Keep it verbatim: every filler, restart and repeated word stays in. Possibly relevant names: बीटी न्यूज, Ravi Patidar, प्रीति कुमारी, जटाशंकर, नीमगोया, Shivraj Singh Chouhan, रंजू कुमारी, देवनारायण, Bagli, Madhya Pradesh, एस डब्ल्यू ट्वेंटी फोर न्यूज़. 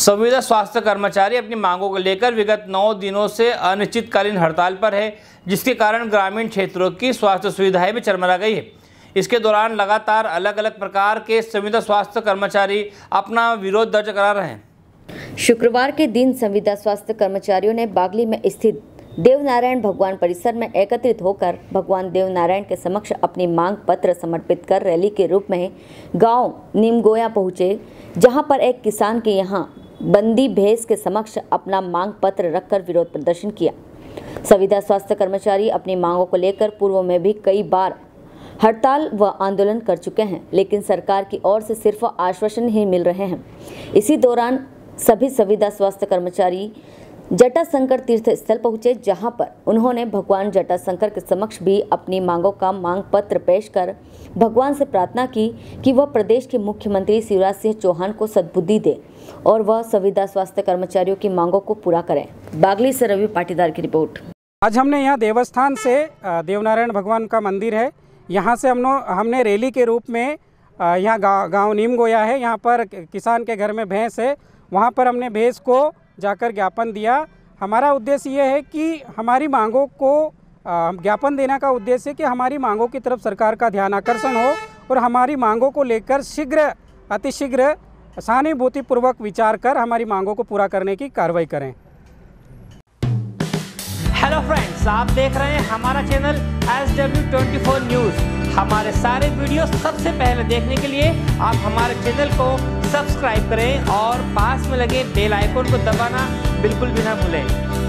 संविदा स्वास्थ्य कर्मचारी अपनी मांगों को लेकर विगत नौ दिनों से अनिश्चितकालीन हड़ताल पर है, जिसके कारण ग्रामीण क्षेत्रों की स्वास्थ्य सुविधाएं भी चरमरा गई है। इसके दौरान लगातार अलग अलग प्रकार के संविदा स्वास्थ्य कर्मचारी अपना विरोध दर्ज करा रहे हैं। शुक्रवार के दिन संविदा स्वास्थ्य कर्मचारियों ने बागली में स्थित देवनारायण भगवान परिसर में एकत्रित होकर भगवान देवनारायण के समक्ष अपनी मांग पत्र समर्पित कर रैली के रूप में गांव नीमगोया पहुंचे, जहां पर एक किसान के यहां बंदी भैंस के समक्ष अपना मांग पत्र रखकर विरोध प्रदर्शन किया। संविदा स्वास्थ्य कर्मचारी अपनी मांगों को लेकर पूर्व में भी कई बार हड़ताल व आंदोलन कर चुके हैं, लेकिन सरकार की ओर से सिर्फ आश्वासन ही मिल रहे हैं। इसी दौरान सभी संविदा स्वास्थ्य कर्मचारी जटाशंकर तीर्थ स्थल पहुंचे, जहां पर उन्होंने भगवान जटाशंकर के समक्ष भी अपनी मांगों का मांग पत्र पेश कर भगवान से प्रार्थना की कि वह प्रदेश के मुख्यमंत्री शिवराज सिंह चौहान को सद्बुद्धि दे और वह संविदा स्वास्थ्य कर्मचारियों की मांगों को पूरा करें। बागली से रवि पाटीदार की रिपोर्ट। आज हमने यहाँ देवस्थान से, देवनारायण भगवान का मंदिर है, यहाँ से हम हमने रैली के रूप में, यहाँ गाँव नीमगोया है, यहाँ पर किसान के घर में भैंस है, वहाँ पर हमने भैंस को जाकर ज्ञापन दिया। हमारा उद्देश्य ये है कि हमारी मांगों को ज्ञापन देने का उद्देश्य है कि हमारी मांगों की तरफ सरकार का ध्यान आकर्षण हो और हमारी मांगों को लेकर शीघ्र अतिशीघ्र सहानुभूतिपूर्वक विचार कर हमारी मांगों को पूरा करने की कार्रवाई करें। हेलो फ्रेंड्स, आप देख रहे हैं हमारा channel एस डब्ल्यू ट्वेंटी फोर न्यूज़। हमारे सारे वीडियो सबसे पहले देखने के लिए आप हमारे चैनल को सब्सक्राइब करें और पास में लगे बेल आइकन को दबाना बिल्कुल भी ना भूलें।